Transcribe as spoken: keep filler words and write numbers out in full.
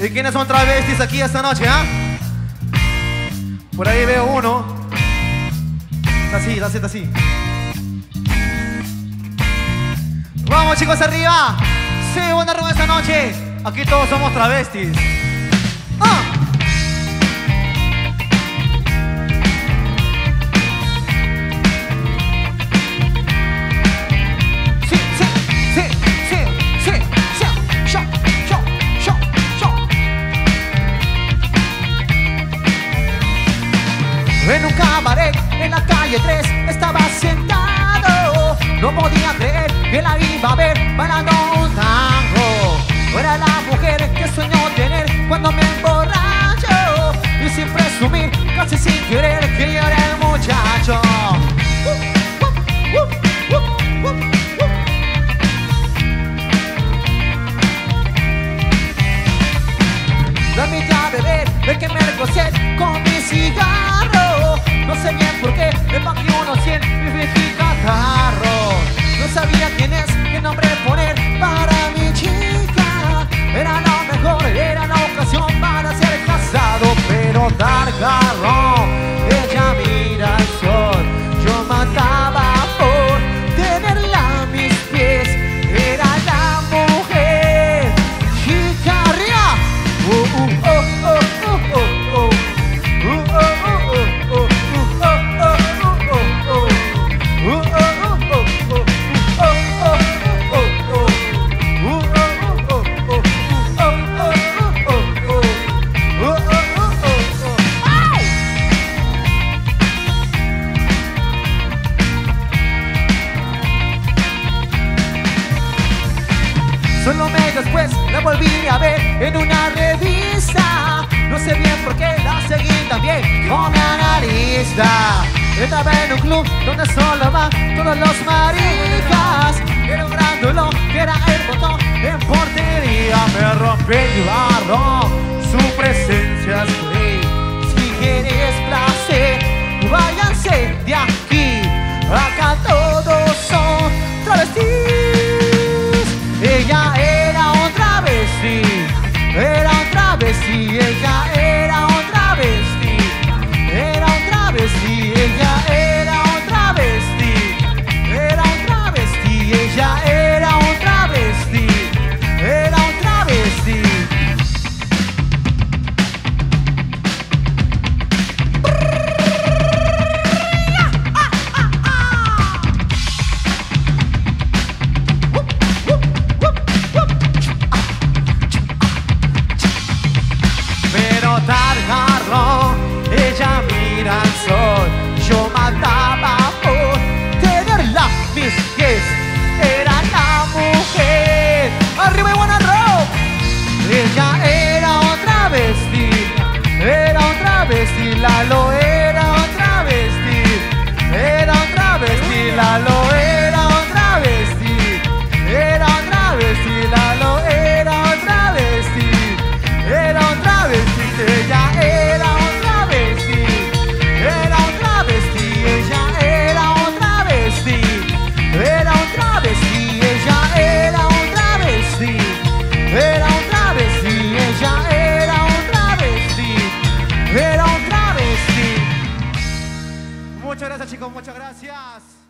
¿Y quiénes son travestis aquí esta noche, ah? ¿eh? Por ahí veo uno. Está así, está así, está así. Vamos, chicos, arriba. Sí, buena reunión esta noche. Aquí todos somos travestis. ¡Ah! En un cabaret, en la calle tres, estaba sentado. No podía creer que la iba a ver bailando un tango. Era la mujer que sueño tener cuando me emborracho, y sin presumir, casi sin querer, que yo era el muchacho. Dame ya beber, ve que me recosé con mi cigarro. No sé bien por qué, me pagué unos cien y fingí catarro. No sabía quién es, qué nombre poner para mi chica. Era lo mejor, era la ocasión para ser casado. Pero targarro, ella mira el sol. Yo mataba por tenerla a mis pies. Era la mujer chica ría. Uh, uh, oh, oh. Solo meses después la volví a ver en una revista. No sé bien por qué la seguí también como analista. Estaba en un club donde solo van todos los maricas. Era un grandulón que era el botón en portería. Me rompí el barro, su presencia es free. Si quieres placer, váyanse de aquí. Acá todos son travestis. Ella era un travesti, era un travesti, ella era un travesti, era un travesti, ella era un travesti, era un travesti, ella era un travesti, era un travesti. Targarro, ella mira al sol. Yo mataba por tenerla a mis pies. Era la mujer. Arriba y buena rock. Ella era otra bestia, era otra bestia, la lo era otra bestia, era otra bestia, la lo era otra bestia, era otra bestia, la lo era otra bestia, era otra bestia. Ella era un travesti, era un travesti, ella era un travesti, era un travesti, ella era un travesti, era un travesti, ella era un travesti, era un travesti. Muchas gracias, chicos, muchas gracias.